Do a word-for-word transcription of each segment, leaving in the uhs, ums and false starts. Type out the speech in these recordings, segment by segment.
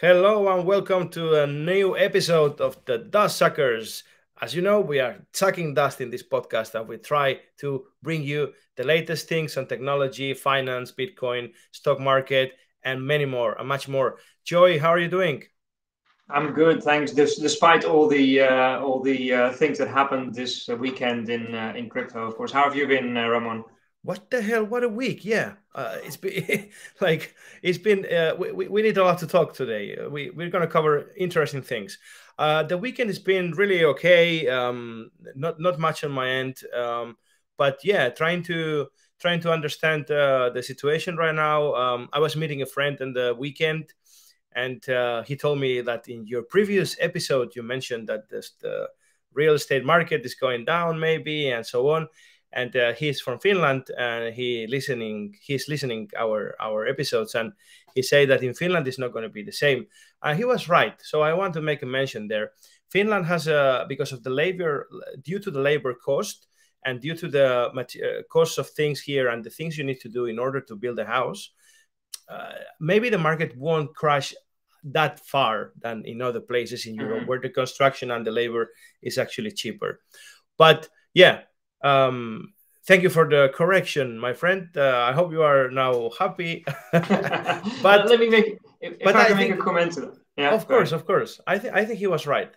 Hello and welcome to a new episode of The Dust Suckers. As you know, we are sucking dust in this podcast and we try to bring you the latest things on technology, finance, Bitcoin, stock market, and many more, and much more. Joey, how are you doing? I'm good, thanks. Des- despite all the uh, all the uh, things that happened this weekend in uh, in crypto, of course. How have you been, uh, Ramon? What the hell? What a week! Yeah, uh, it's been like it's been. Uh, we we need a lot to talk today. We we're gonna cover interesting things. Uh, the weekend has been really okay. Um, not not much on my end. Um, but yeah, trying to trying to understand uh, the situation right now. Um, I was meeting a friend on the weekend, and uh, he told me that in your previous episode you mentioned that this, the real estate market is going down, maybe, and so on. And uh, he's from Finland, and he listening. He's listening our our episodes, and he said that in Finland it's not going to be the same. And he was right. So I want to make a mention there. Finland has a because of the labor, due to the labor cost, and due to the uh, cost of things here and the things you need to do in order to build a house. Uh, maybe the market won't crash that far than in other places in Europe, mm-hmm. where the construction and the labor is actually cheaper. But yeah. Um, thank you for the correction, my friend. Uh, I hope you are now happy. But let me make. If, if I, I can think, make a comment to that. Yeah, of course, ahead. of course. I think I think he was right.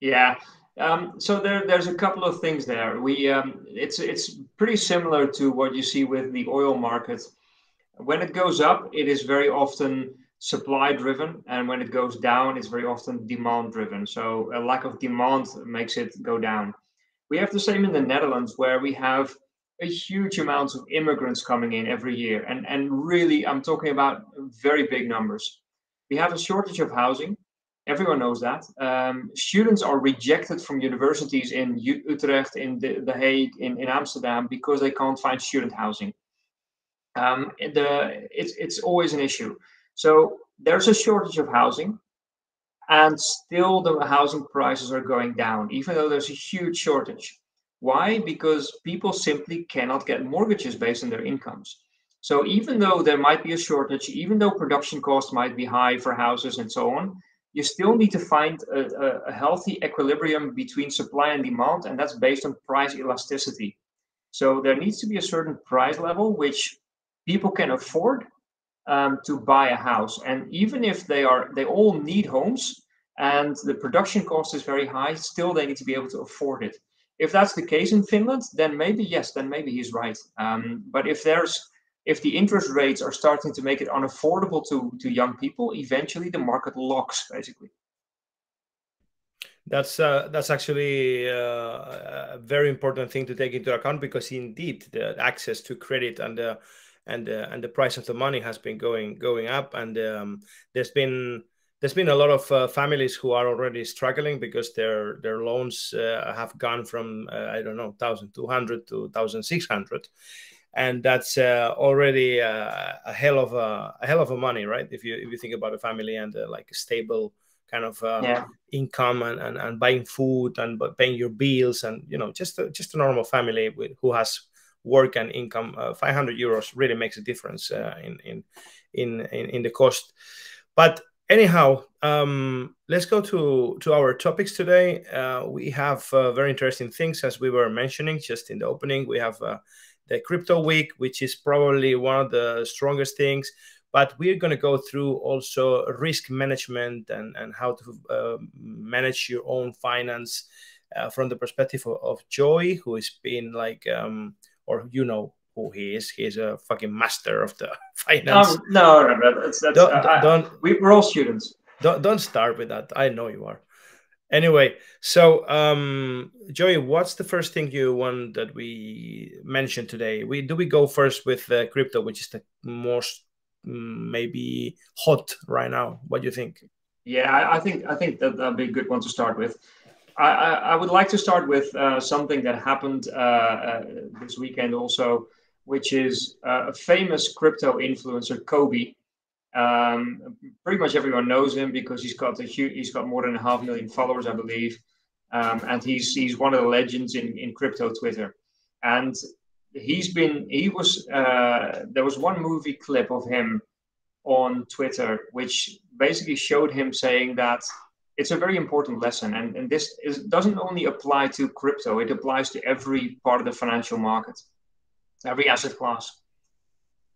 Yeah. Um, so there, there's a couple of things there. We um, it's it's pretty similar to what you see with the oil market. When it goes up, it is very often supply driven, and when it goes down, it's very often demand driven. So a lack of demand makes it go down. We have the same in the Netherlands, where we have a huge amount of immigrants coming in every year. And, and really, I'm talking about very big numbers. We have a shortage of housing. Everyone knows that. Um, students are rejected from universities in U- Utrecht, in the, the Hague, in, in Amsterdam, because they can't find student housing. Um, the, it's, it's always an issue. So there's a shortage of housing. And still the housing prices are going down, even though there's a huge shortage. Why? Because people simply cannot get mortgages based on their incomes. So even though there might be a shortage, even though production costs might be high for houses and so on, you still need to find a, a healthy equilibrium between supply and demand, and that's based on price elasticity. So there needs to be a certain price level which people can afford Um, to buy a house. And even if they are, they all need homes and the production cost is very high, still they need to be able to afford it. If that's the case in Finland, then maybe yes, then maybe he's right. Um, but if there's, if the interest rates are starting to make it unaffordable to, to young people, eventually the market locks, basically. That's uh, that's actually uh, a very important thing to take into account, because indeed the access to credit and the And, uh, and the price of the money has been going going up, and um, there's been there's been a lot of uh, families who are already struggling because their their loans uh, have gone from uh, I don't know one thousand two hundred to one thousand six hundred, and that's uh, already uh, a hell of a, a hell of a money, right? If you if you think about a family and uh, like a stable kind of uh, yeah. income and, and and buying food and paying your bills, and you know just a, just a normal family with, who has work and income, uh, five hundred euros really makes a difference uh, in, in in in the cost. But anyhow, um, let's go to to our topics today. Uh, we have uh, very interesting things, as we were mentioning just in the opening. We have uh, the crypto week, which is probably one of the strongest things. But we're going to go through also risk management and and how to uh, manage your own finance uh, from the perspective of, of Joey, who has been like. Um, Or you know who he is. He's a fucking master of the finance. Um, no, no, no. That's, that's, don't, uh, don't, I, we, we're all students. Don't, don't start with that. I know you are. Anyway, so, um, Joey, what's the first thing you want that we mention today? We Do we go first with uh, crypto, which is the most um, maybe hot right now? What do you think? Yeah, I, I think I think that that'd be a good one to start with. I, I would like to start with uh, something that happened uh, uh, this weekend also, which is uh, a famous crypto influencer, Kobe. Um, pretty much everyone knows him because he's got a huge, he's got more than a half million followers, I believe. Um, and he's he's one of the legends in, in crypto Twitter. And he's been, he was, uh, there was one movie clip of him on Twitter, which basically showed him saying that it's a very important lesson. And, and this is, doesn't only apply to crypto, it applies to every part of the financial market, every asset class.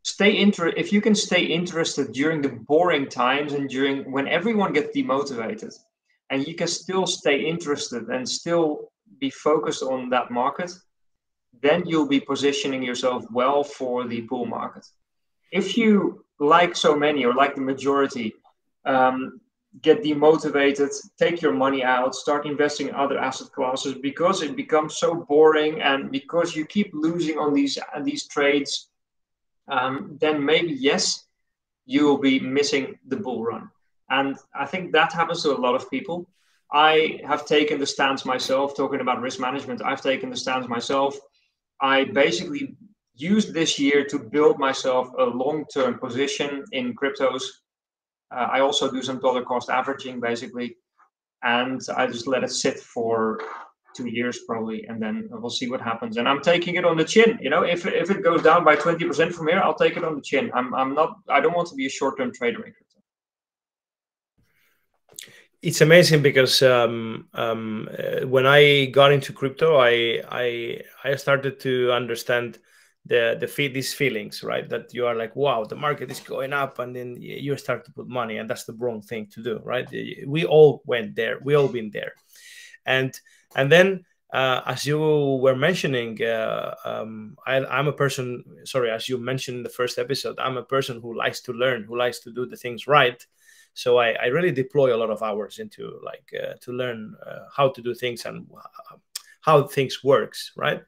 Stay inter- if you can stay interested during the boring times and during when everyone gets demotivated, and you can still stay interested and still be focused on that market, then you'll be positioning yourself well for the bull market. If you, like so many or like the majority, um, get demotivated, take your money out, start investing in other asset classes because it becomes so boring and because you keep losing on these, these trades, um, then maybe, yes, you will be missing the bull run. And I think that happens to a lot of people. I have taken the stance myself, talking about risk management, I've taken the stance myself. I basically used this year to build myself a long-term position in cryptos. Uh, I also do some dollar cost averaging, basically. And I just let it sit for two years, probably, and then we'll see what happens. And I'm taking it on the chin. You know, if, if it goes down by twenty percent from here, I'll take it on the chin. I'm, I'm not, I don't want to be a short-term trader in crypto. It's amazing because um, um, uh, when I got into crypto, I, I I started to understand the the these feelings, right? That you are like, wow, the market is going up, and then you start to put money, and that's the wrong thing to do, right? We all went there, we all been there, and and then uh, as you were mentioning, uh, um, I, I'm a person. Sorry, as you mentioned in the first episode, I'm a person who likes to learn, who likes to do the things right. So I, I really deploy a lot of hours into like uh, to learn uh, how to do things and how things works, right?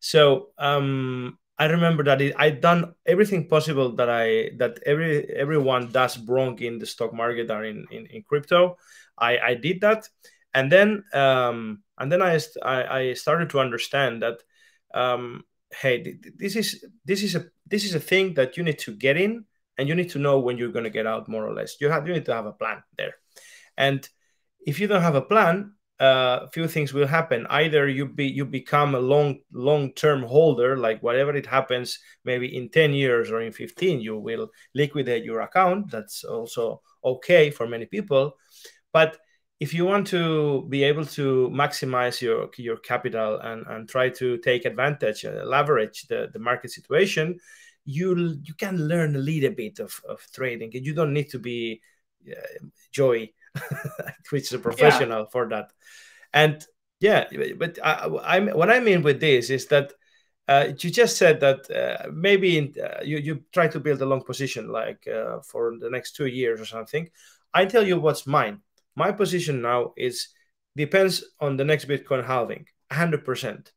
So um, I remember that it, I done everything possible that I that every everyone does wrong in the stock market or in in, in crypto. I, I did that, and then um, and then I, I I started to understand that um, hey, this is this is a this is a thing that you need to get in. And you need to know when you're going to get out, more or less. You have you need to have a plan there. And if you don't have a plan, a uh, few things will happen. Either you be you become a long long term holder, like whatever it happens, maybe in ten years or in fifteen, you will liquidate your account. That's also okay for many people. But if you want to be able to maximize your your capital and and try to take advantage, uh, leverage the the market situation. You you can learn a little bit of, of trading. You don't need to be uh, Joey, which is a professional yeah. for that. And yeah, but I, I what I mean with this is that uh, you just said that uh, maybe in, uh, you you try to build a long position like uh, for the next two years or something. I tell you what's mine. My position now is depends on the next Bitcoin halving, one hundred percent.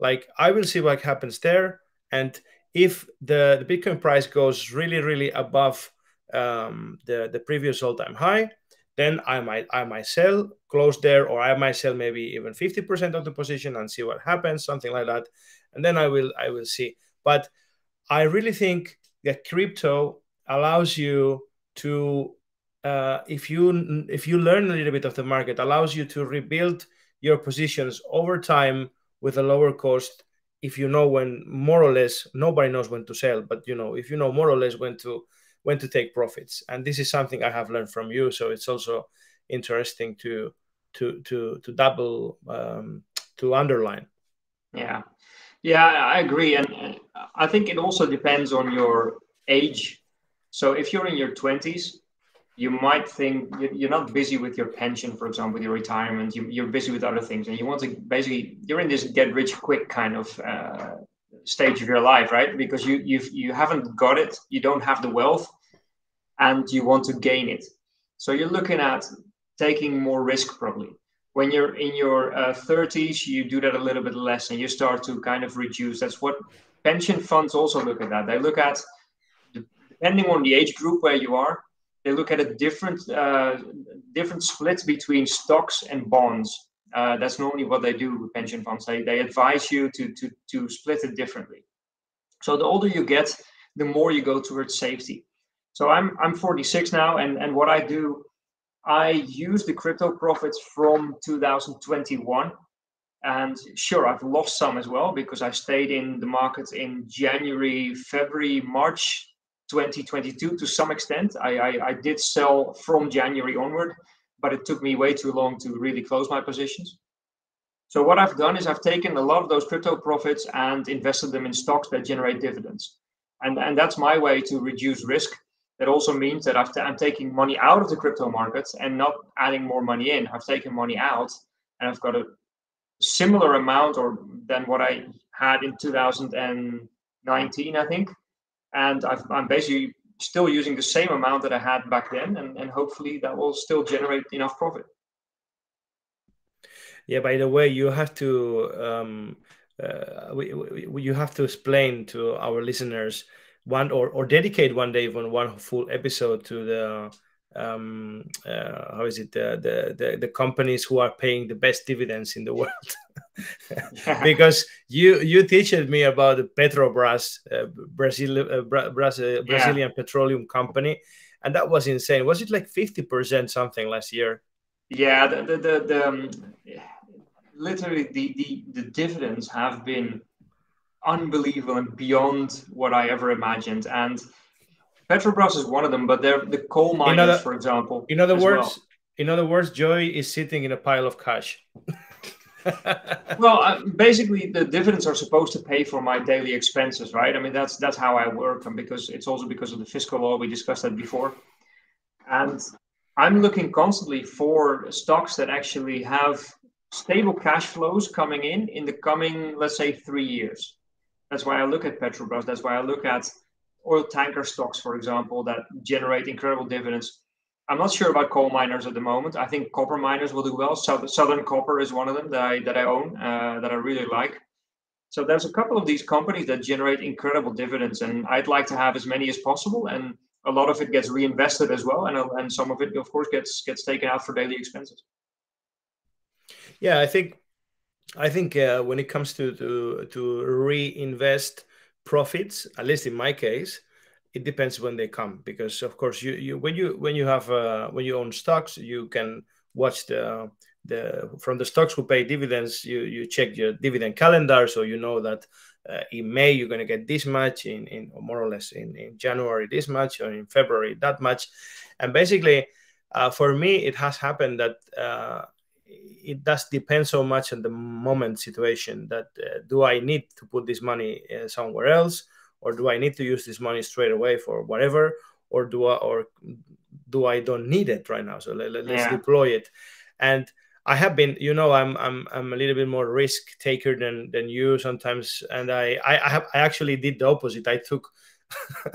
Like I will see what happens there and. If the, the Bitcoin price goes really, really above um, the, the previous all-time high, then I might I might sell, close there, or I might sell maybe even fifty percent of the position and see what happens, something like that. And then I will I will see. But I really think that crypto allows you to, uh, if you if you learn a little bit of the market, allows you to rebuild your positions over time with a lower cost. If you know when, more or less, nobody knows when to sell, but you know, if you know more or less when to when to take profits, and this is something I have learned from you. So it's also interesting to to to to double um, to underline. Yeah, yeah, I agree, and I think it also depends on your age. So if you're in your twenties, you might think you're not busy with your pension, for example, your retirement, you're busy with other things. And you want to basically, you're in this get rich quick kind of uh, stage of your life, right? Because you you've, you haven't got it, you don't have the wealth and you want to gain it. So you're looking at taking more risk probably. When you're in your uh, thirties, you do that a little bit less and you start to kind of reduce. That's what pension funds also look at that. They look at, depending on the age group where you are, they look at a different uh, different split between stocks and bonds. Uh, that's normally what they do with pension funds. They, they advise you to, to, to split it differently. So the older you get, the more you go towards safety. So I'm I'm forty-six now, and, and what I do, I use the crypto profits from two thousand twenty-one. And sure, I've lost some as well because I stayed in the market in January, February, March twenty twenty-two to some extent. I, I, I did sell from January onward, but it took me way too long to really close my positions. So what I've done is I've taken a lot of those crypto profits and invested them in stocks that generate dividends. And, and that's my way to reduce risk. That also means that I've I'm taking money out of the crypto markets and not adding more money in. I've taken money out and I've got a similar amount or than what I had in two thousand nineteen, I think. And I've, I'm basically still using the same amount that I had back then. And, and hopefully that will still generate enough profit. Yeah, by the way, you have to um, uh, we, we, you have to explain to our listeners one or, or dedicate one day, even one full episode to the um, uh, how is it uh, the, the the companies who are paying the best dividends in the world. Yeah. Because you you teached me about the Petrobras, uh, Brazil, uh, Bra Brazil, Brazilian yeah. petroleum company, and that was insane. Was it like fifty percent something last year? Yeah, the the the, the um, literally the, the the dividends have been unbelievable and beyond what I ever imagined. And Petrobras is one of them, but they're the coal miners, in other, for example. In other words, well. in other words, Joey is sitting in a pile of cash. Well, uh, basically, the dividends are supposed to pay for my daily expenses, right? I mean, that's that's how I work, and because it's also because of the fiscal law. We discussed that before, and I'm looking constantly for stocks that actually have stable cash flows coming in in the coming, let's say, three years. That's why I look at Petrobras. That's why I look at oil tanker stocks, for example, that generate incredible dividends. I'm not sure about coal miners at the moment. I think copper miners will do well. South, Southern Copper is one of them that I, that I own, uh, that I really like. So there's a couple of these companies that generate incredible dividends, and I'd like to have as many as possible. And a lot of it gets reinvested as well, and and some of it, of course, gets gets taken out for daily expenses. Yeah, I think I think uh, when it comes to, to to reinvest profits, at least in my case, it depends when they come, because of course you, you when you when you have uh, when you own stocks, you can watch the the from the stocks who pay dividends. You you check your dividend calendar, so you know that. Uh, in May, you're going to get this much, in, in or more or less in, in January, this much, or in February, that much. And basically, uh, for me, it has happened that uh, it does depend so much on the moment situation that uh, do I need to put this money uh, somewhere else, or do I need to use this money straight away for whatever, or do I, or do I don't need it right now? So let, let's yeah. deploy it. And I have been, you know, I'm I'm I'm a little bit more risk taker than than you sometimes, and I I, I, have, I actually did the opposite. I took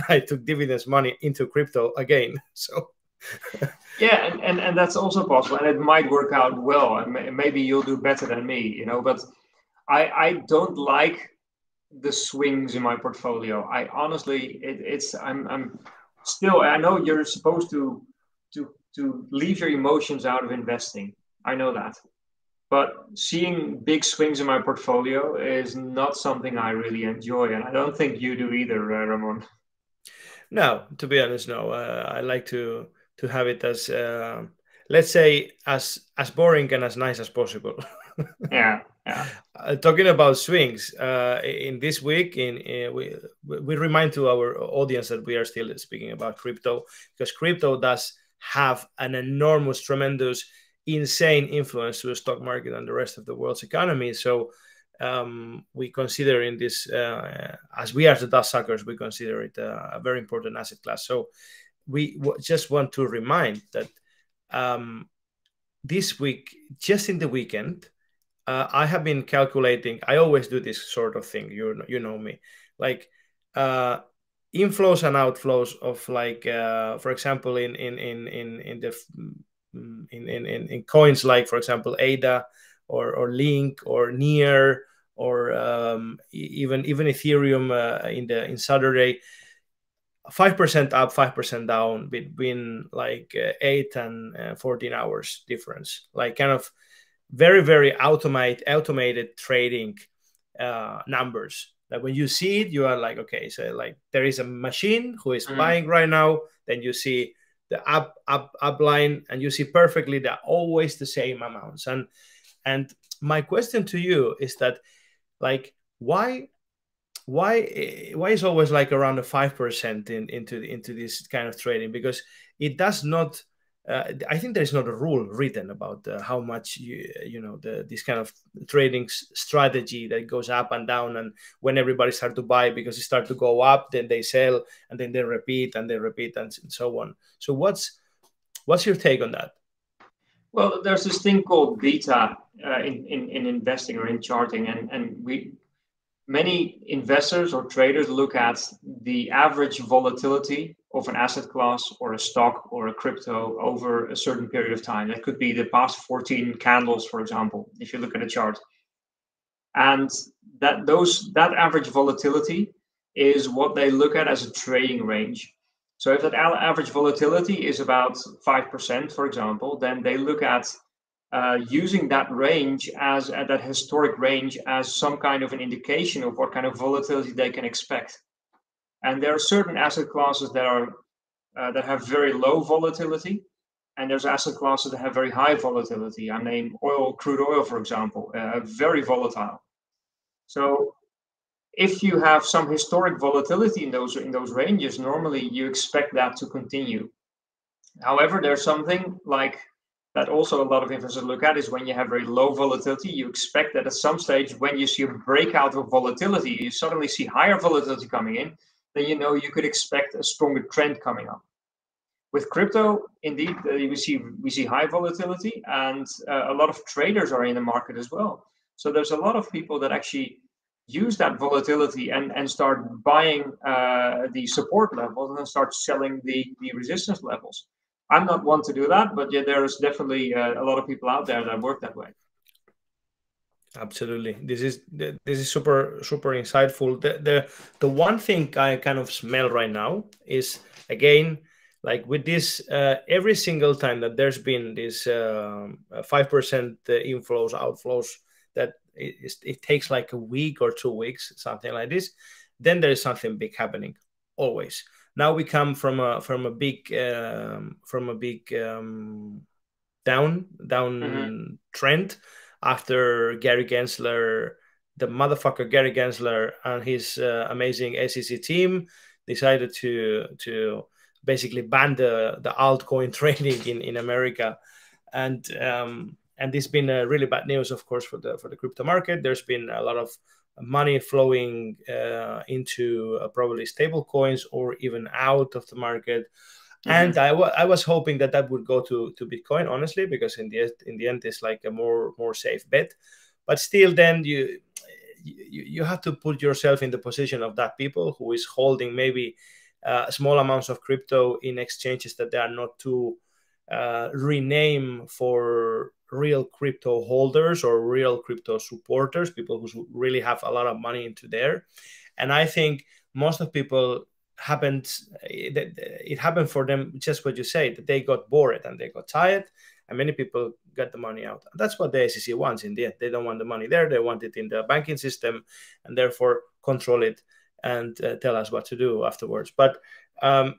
I took dividends money into crypto again. So yeah, and, and and that's also possible, and it might work out well, and maybe you'll do better than me, you know. But I I don't like the swings in my portfolio. I honestly, it, it's I'm I'm still. I know you're supposed to to to leave your emotions out of investing. I know that, but seeing big swings in my portfolio is not something I really enjoy, and I don't think you do either, uh, Ramon. No, to be honest, no. Uh, I like to to have it as uh, let's say as as boring and as nice as possible. Yeah, yeah. Uh, talking about swings, uh, in this week, in, in we we remind to our audience that we are still speaking about crypto, because crypto does have an enormous, tremendous, insane influence to the stock market and the rest of the world's economy. So um, we consider in this, uh, as we are the Dust Suckers, we consider it a, a very important asset class. So we w just want to remind that um, this week, just in the weekend, uh, I have been calculating, I always do this sort of thing, you, you know me, like uh, inflows and outflows of like, uh, for example, in, in, in, in, in the In, in, in coins like, for example, A D A or, or Link or Near or um, even even Ethereum uh, in the in Saturday, five percent up, five percent down between like uh, eight and uh, fourteen hours difference. Like kind of very very automate automated trading uh, numbers. Like when you see it, you are like, okay, so like there is a machine who is mm-hmm. buying right now. Then you see the up up up line, and you see perfectly they're always the same amounts. And and my question to you is that, like, why why why is always like around the five percent in into into this kind of trading? Because it does not. Uh, I think there is not a rule written about uh, how much you you know the this kind of trading strategy that goes up and down, and when everybody starts to buy because it starts to go up, then they sell, and then they repeat and they repeat and, and so on. So what's what's your take on that? Well, there's this thing called beta uh, in, in in investing or in charting, and and we many investors or traders look at the average volatility of an asset class or a stock or a crypto over a certain period of time. That could be the past fourteen candles, for example, if you look at a chart. And that those that average volatility is what they look at as a trading range. So if that average volatility is about five percent, for example, then they look at uh, using that range as uh, that historic range as some kind of an indication of what kind of volatility they can expect. And there are certain asset classes that are uh, that have very low volatility, and there's asset classes that have very high volatility. I name oil, crude oil, for example, uh, very volatile. So if you have some historic volatility in those in those ranges, normally you expect that to continue. However, there's something like that also a lot of investors look at is when you have very low volatility, you expect that at some stage when you see a breakout of volatility, you suddenly see higher volatility coming in. Then you know you could expect a stronger trend coming up. With crypto, indeed, uh, we see we see high volatility, and uh, a lot of traders are in the market as well. So there's a lot of people that actually use that volatility and and start buying uh, the support levels and then start selling the the resistance levels. I'm not one to do that, but yeah, there's definitely uh, a lot of people out there that work that way. Absolutely. This is this is super super insightful. The, the the one thing I kind of smell right now is, again, like with this uh, every single time that there's been this um, five percent inflows, outflows, that it, it takes like a week or two weeks, something like this, then there is something big happening always. Now we come from a from a big um, from a big um, down down mm-hmm. trend. After Gary Gensler, the motherfucker Gary Gensler and his uh, amazing S E C team decided to to basically ban the the altcoin trading in in America, and um, and it's been a really bad news, of course, for the for the crypto market. There's been a lot of money flowing uh, into uh, probably stable coins or even out of the market. Mm-hmm. And I, I was hoping that that would go to, to Bitcoin, honestly, because in the in the end, it's like a more more safe bet. But still, then you, you you have to put yourself in the position of that people who is holding maybe uh, small amounts of crypto in exchanges that they are not to uh, rename for real crypto holders or real crypto supporters, people who really have a lot of money into there. And I think most of people happened it happened for them just what you say, that they got bored and they got tired, and many people got the money out. That's what the S E C wants in the end. They don't want the money there, they want it in the banking system, and therefore control it and uh, tell us what to do afterwards. But um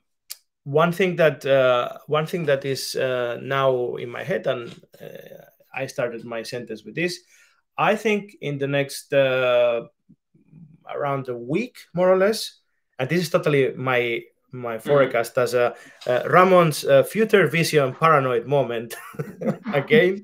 one thing that uh one thing that is uh now in my head, and uh, I started my sentence with this, I think in the next uh around a week, more or less. And this is totally my my forecast as a uh, Ramon's uh, future vision paranoid moment again.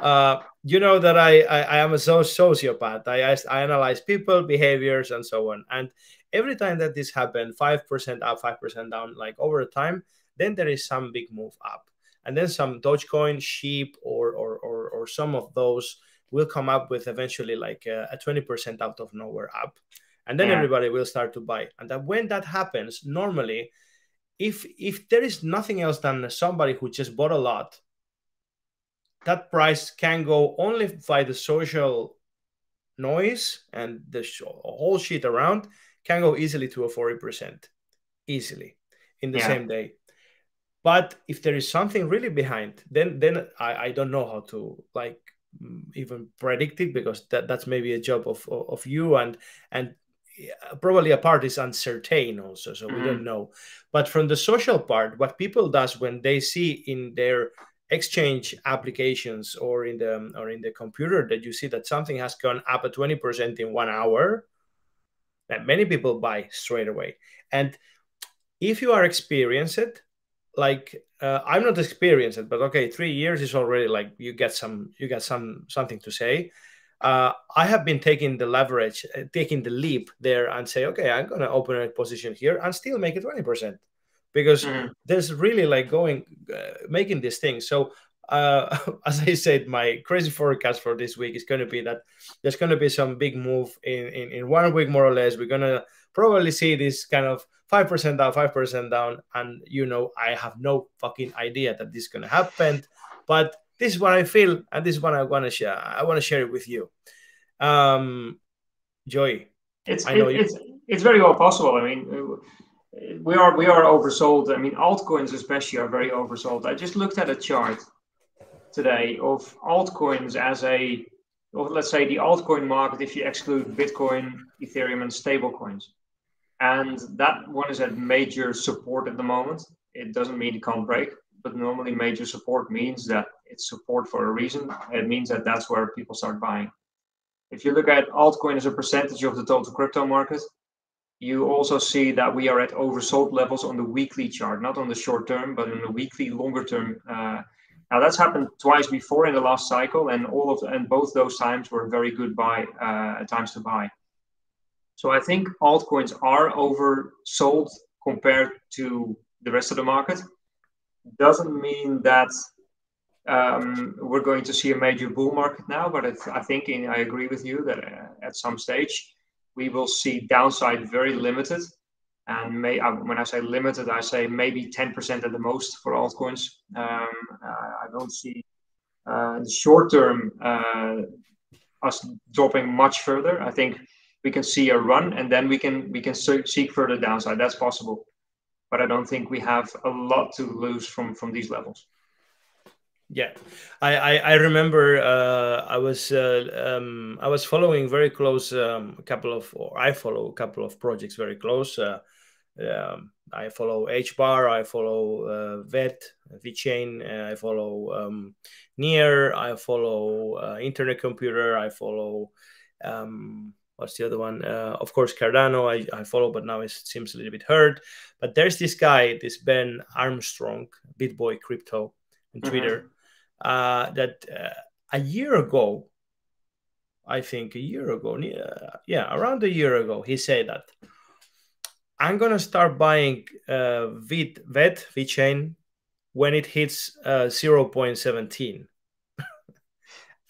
Uh, you know that I I, I am a sociopath. I, I I analyze people, behaviors, and so on. And every time that this happened, five percent up, five percent down, like over time, then there is some big move up, and then some Dogecoin, sheep, or or or, or some of those will come up with eventually like a, a twenty percent out of nowhere up. And then yeah. everybody will start to buy. And that when that happens, normally, if if there is nothing else than somebody who just bought a lot, that price can go only by the social noise and the sh whole shit around, can go easily to a forty percent, easily, in the yeah. same day. But if there is something really behind, then then I, I don't know how to, like, even predict it, because that, that's maybe a job of, of, of you and and. Probably a part is uncertain also, so mm-hmm. we don't know. But from the social part, what people does when they see in their exchange applications or in the or in the computer that you see that something has gone up at twenty percent in one hour, that many people buy straight away. And if you are experienced, like uh, I'm not experienced, but okay, three years is already like you get some, you got some something to say. Uh, I have been taking the leverage, uh, taking the leap there, and say, okay, I'm gonna open a position here and still make it twenty percent, because mm. there's really like going, uh, making this thing. So uh, as I said, my crazy forecast for this week is gonna be that there's gonna be some big move in in, in one week more or less. We're gonna probably see this kind of five percent down, five percent down, and you know, I have no fucking idea that this is gonna happen, but this is what I feel, and this is what I want to share. I want to share it with you, um, Joey. It's I know it, you... it's it's very well possible. I mean, we are we are oversold. I mean, altcoins especially are very oversold. I just looked at a chart today of altcoins as a, or let's say the altcoin market if you exclude Bitcoin, Ethereum, and stablecoins, and that one is at major support at the moment. It doesn't mean it can't break, but normally major support means that it's support for a reason. It means that that's where people start buying. If you look at altcoin as a percentage of the total crypto market, you also see that we are at oversold levels on the weekly chart, not on the short term, but on the weekly longer term. Uh, now that's happened twice before in the last cycle, and all of and both those times were very good buy uh, times to buy. So I think altcoins are oversold compared to the rest of the market. Doesn't mean that um, we're going to see a major bull market now, but it's, I think in, I agree with you that uh, at some stage we will see downside very limited, and may, uh, when I say limited, I say maybe ten percent at the most for altcoins. Um, I don't see uh, in the short term uh, us dropping much further. I think we can see a run, and then we can we can seek further downside. That's possible. But I don't think we have a lot to lose from, from these levels. Yeah, I I, I remember uh, I was uh, um, I was following very close um, a couple of or I follow a couple of projects very close. Uh, um, I follow H B A R, I follow uh, VET, VeChain, uh, I follow um, Near, I follow uh, Internet Computer, I follow. Um, What's the other one? Uh, of course, Cardano, I, I follow, but now it seems a little bit hurt. But there's this guy, this Ben Armstrong, BitBoy Crypto on Twitter, mm-hmm. uh, that uh, a year ago, I think a year ago, yeah, yeah, around a year ago, he said that I'm going to start buying uh, VET, VeChain when it hits uh, zero point one seven.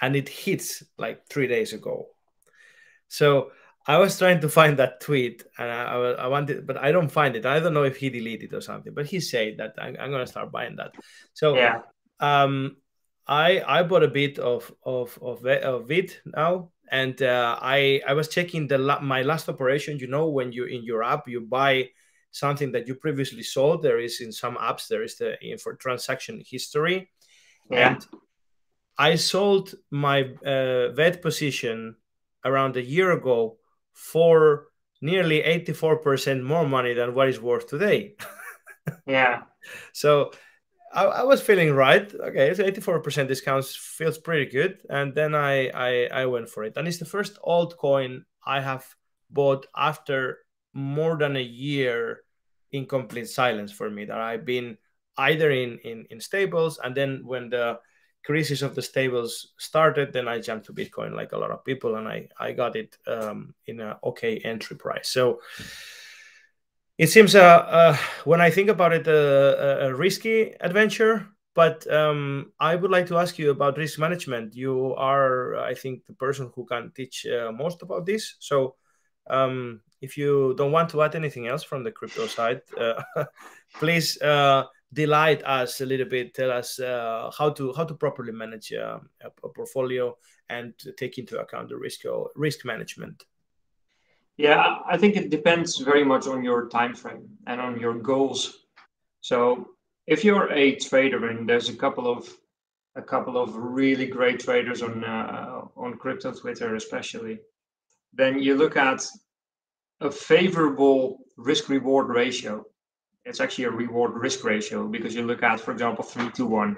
And it hits like three days ago. So I was trying to find that tweet, and I, I, I wanted, but I don't find it. I don't know if he deleted it or something, but he said that I'm, I'm going to start buying that. So yeah. um, I I bought a bit of of of, of V I T now, and uh, I I was checking the la my last operation. You know, when you in your app you buy something that you previously sold. There is in some apps there is the for transaction history, yeah. And I sold my uh, V I T position around a year ago for nearly eighty-four percent more money than what is worth today. Yeah. So I, I was feeling right. Okay, it's eighty-four percent discounts feels pretty good. And then I, I, I went for it. And it's the first altcoin I have bought after more than a year in complete silence for me, that I've been either in, in, in stables, and then when the crisis of the stables started, then I jumped to Bitcoin like a lot of people, and I, I got it um, in an okay entry price. So it seems, uh, uh, when I think about it, uh, a risky adventure, but um, I would like to ask you about risk management. You are, I think, the person who can teach uh, most about this. So um, if you don't want to add anything else from the crypto side, uh, please uh, delight us a little bit. Tell us uh, how to how to properly manage uh, a portfolio and take into account the risk or risk management. Yeah, I think it depends very much on your time frame and on your goals. So if you're a trader, and there's a couple of a couple of really great traders on uh, on crypto Twitter especially, then you look at a favorable risk reward ratio. It's actually a reward risk ratio, because you look at, for example, three to one.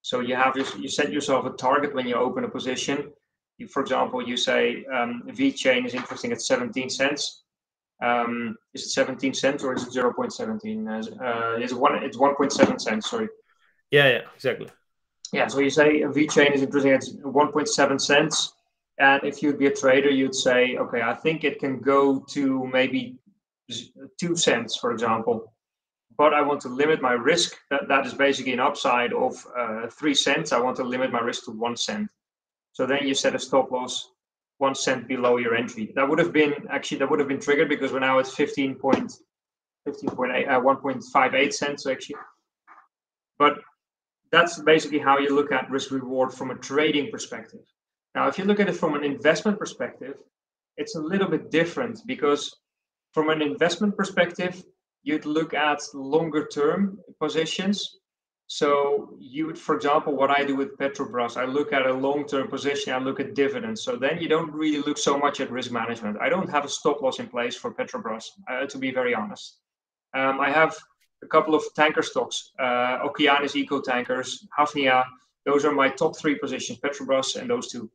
So you have your, you set yourself a target when you open a position. You, for example, you say um, VeChain is interesting at seventeen cents. Um, is it seventeen cents or is it zero point one seven? Uh, is it one, it's one point seven cents, sorry. Yeah, yeah, exactly. Yeah, so you say VeChain is interesting, it's one point seven cents. And if you'd be a trader, you'd say, okay, I think it can go to maybe two cents, for example. But I want to limit my risk. That, that is basically an upside of uh, three cents. I want to limit my risk to one cent. So then you set a stop loss one cent below your entry. That would have been actually that would have been triggered because we're now at fifteen point eight, uh, one point five eight cents actually. But that's basically how you look at risk reward from a trading perspective. Now, if you look at it from an investment perspective, it's a little bit different because from an investment perspective, you'd look at longer term positions. So you would, for example, what I do with Petrobras, I look at a long-term position, I look at dividends. So then you don't really look so much at risk management. I don't have a stop loss in place for Petrobras, uh, to be very honest. Um, I have a couple of tanker stocks, uh, Okeanis Eco Tankers, Hafnia. Those are my top three positions, Petrobras and those two.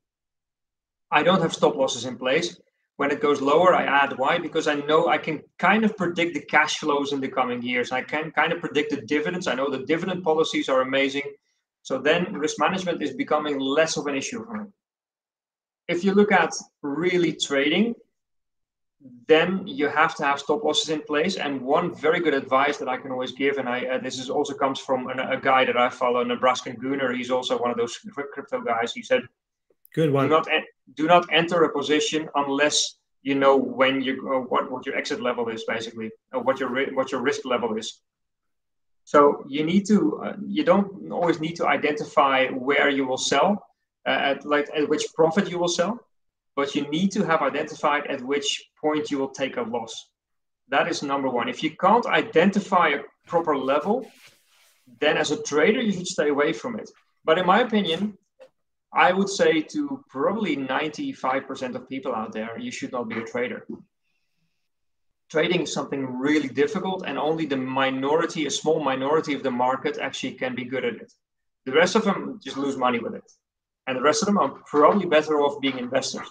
I don't have stop losses in place. When it goes lower, I add. Why? Because I know I can kind of predict the cash flows in the coming years. I can kind of predict the dividends. I know the dividend policies are amazing. So then risk management is becoming less of an issue for me. If you look at really trading, then you have to have stop losses in place. And one very good advice that I can always give, and I uh, this is also comes from an, a guy that I follow, Nebraska Gunner. He's also one of those crypto guys. He said, "Good one. Do not en- do not enter a position unless you know when you uh, what what your exit level is, basically, or what your ri- what your risk level is." So you need to uh, you don't always need to identify where you will sell, uh, at like at which profit you will sell, but you need to have identified at which point you will take a loss. That is number one. If you can't identify a proper level, then as a trader you should stay away from it. But in my opinion, I would say to probably ninety-five percent of people out there, you should not be a trader. Trading is something really difficult, and only the minority, a small minority of the market actually can be good at it. The rest of them just lose money with it. And the rest of them are probably better off being investors.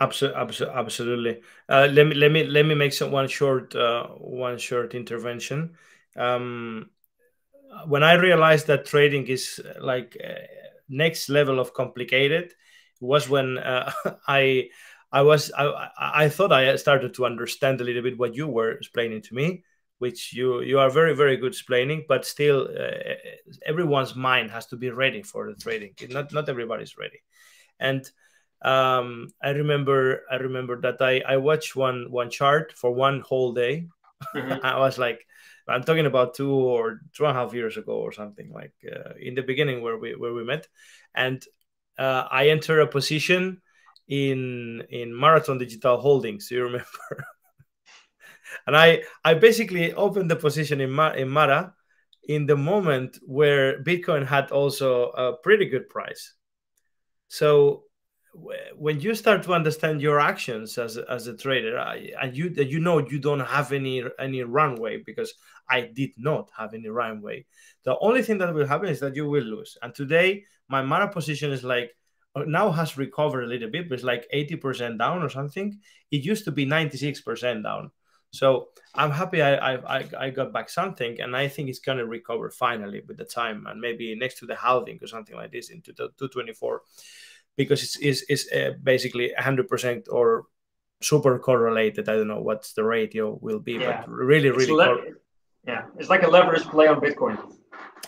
Absolutely. Absolutely. Uh, let me, let me, let me make some one short, uh, one short intervention. Um, when I realized that trading is like, uh, next level of complicated was when uh, I I was I, I thought I started to understand a little bit what you were explaining to me, which you you are very very good explaining, but still uh, everyone's mind has to be ready for the trading. Not not everybody's ready, and um, I remember I remember that I I watched one one chart for one whole day. Mm-hmm. I was like, I'm talking about two or two and a half years ago or something, like uh, in the beginning where we where we met, and uh, I entered a position in in Marathon Digital Holdings. You remember? And I I basically opened the position in Ma- in Mara in the moment where Bitcoin had also a pretty good price. So w- when you start to understand your actions as a, as a trader, I, and you you know you don't have any any runway, because I did not have any runway. The only thing that will happen is that you will lose. And today, my Mara position is like, now has recovered a little bit, but it's like eighty percent down or something. It used to be ninety-six percent down. So I'm happy I I, I got back something, and I think it's going to recover finally with the time, and maybe next to the halving or something like this into the two twenty-four, because it's, it's, it's uh, basically one hundred percent or super correlated. I don't know what's the ratio will be, yeah. But really, really correlated. Yeah, it's like a leverage play on Bitcoin.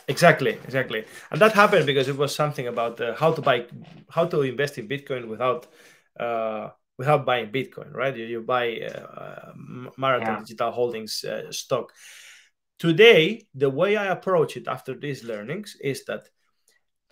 Exactly, exactly. And that happened because it was something about uh, how to buy, how to invest in Bitcoin without uh, without buying Bitcoin, right? You, you buy uh, Marathon yeah. Digital Holdings uh, stock. Today, the way I approach it after these learnings is that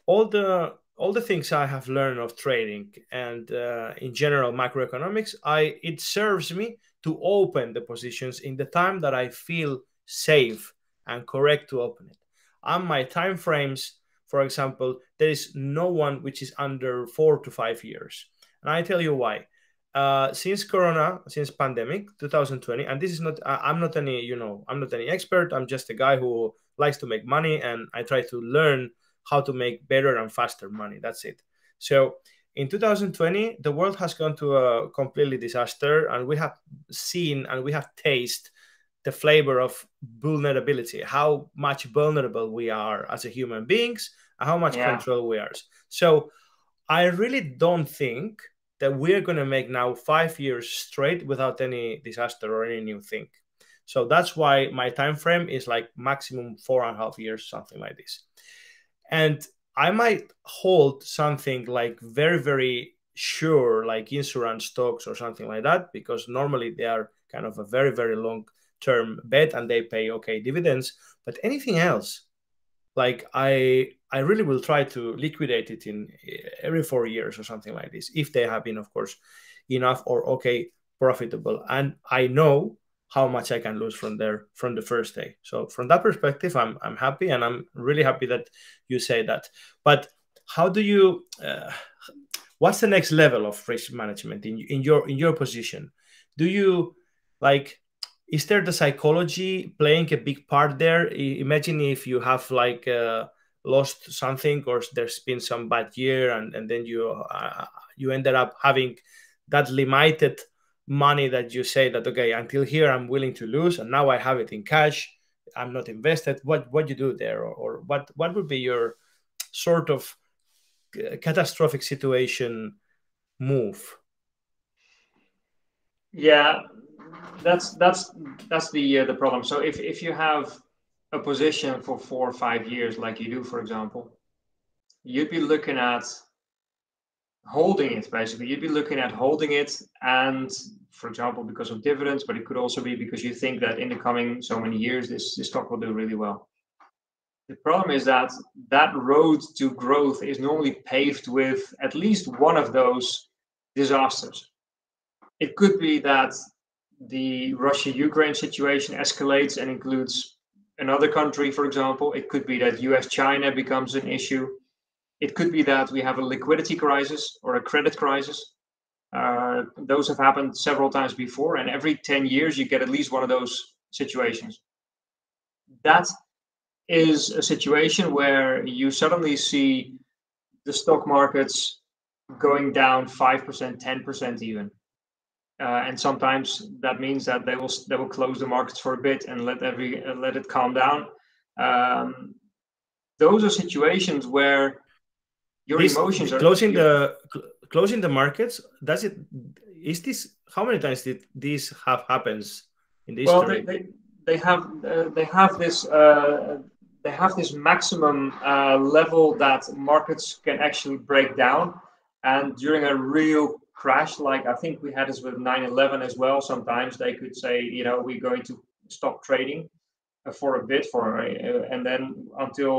all the all the things I have learned of trading and uh, in general macroeconomics, I it serves me to open the positions in the time that I feel safe and correct to open it. On my time frames, for example, there is no one which is under four to five years. And I tell you why. Uh, since Corona, since pandemic twenty twenty, and this is not, I'm not any, you know, I'm not any expert. I'm just a guy who likes to make money, and I try to learn how to make better and faster money. That's it. So In two thousand twenty, the world has gone to a completely disaster, and we have seen and we have tasted the flavor of vulnerability, how much vulnerable we are as a human beings and how much yeah. control we are. So I really don't think that we're going to make now five years straight without any disaster or any new thing. So that's why my time frame is like maximum four and a half years, something like this. And I might hold something like very, very sure, like insurance stocks or something like that, because normally they are kind of a very, very long-term bet and they pay okay dividends. But anything else, like I, I really will try to liquidate it in every four years or something like this, if they have been, of course, enough or okay profitable. And I know how much I can lose from there from the first day. So from that perspective, I'm I'm happy, and I'm really happy that you say that. But how do you? Uh, what's the next level of risk management in in your in your position? Do you like? Is there the psychology playing a big part there? I, imagine if you have like uh, lost something, or there's been some bad year, and and then you uh, you ended up having that limited money that you say that, okay, until here I'm willing to lose, and now I have it in cash, I'm not invested. What what you do there, or, or what what would be your sort of catastrophic situation move? Yeah, that's that's that's the uh, the problem. So if if you have a position for four or five years, like you do, for example, you'd be looking at holding it. Basically, you'd be looking at holding it, and for example, because of dividends, but it could also be because you think that in the coming so many years, this, this stock will do really well. The problem is that that road to growth is normally paved with at least one of those disasters. It could be that the Russia-Ukraine situation escalates and includes another country, for example. It could be that U S China becomes an issue. It could be that we have a liquidity crisis or a credit crisis. Uh, those have happened several times before, and every ten years you get at least one of those situations. That is a situation where you suddenly see the stock markets going down five percent, ten percent even. Uh, and sometimes that means that they will they will close the markets for a bit and let every uh, let it calm down. Um, those are situations where your this, emotions are closing the cl closing the markets. Does it? Is this how many times did this have happens in the well, history? Well, they, they they have uh, they have this uh, they have this maximum uh, level that markets can actually break down, and during a real crash, like I think we had this with nine eleven as well. Sometimes they could say, you know, we're going to stop trading for a bit, for uh, and then until.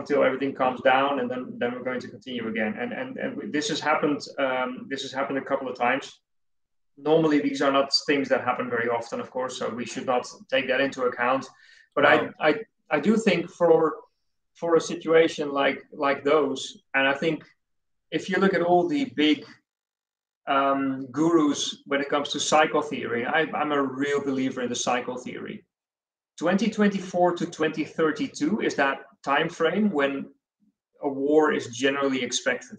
until everything calms down, and then, then we're going to continue again. And and, and this has happened um, this has happened a couple of times. Normally, these are not things that happen very often, of course, so we should not take that into account. But wow. I, I I do think for for a situation like, like those, and I think if you look at all the big um, gurus when it comes to cycle theory, I, I'm a real believer in the cycle theory. twenty twenty-four to twenty thirty-two is that time frame when a war is generally expected.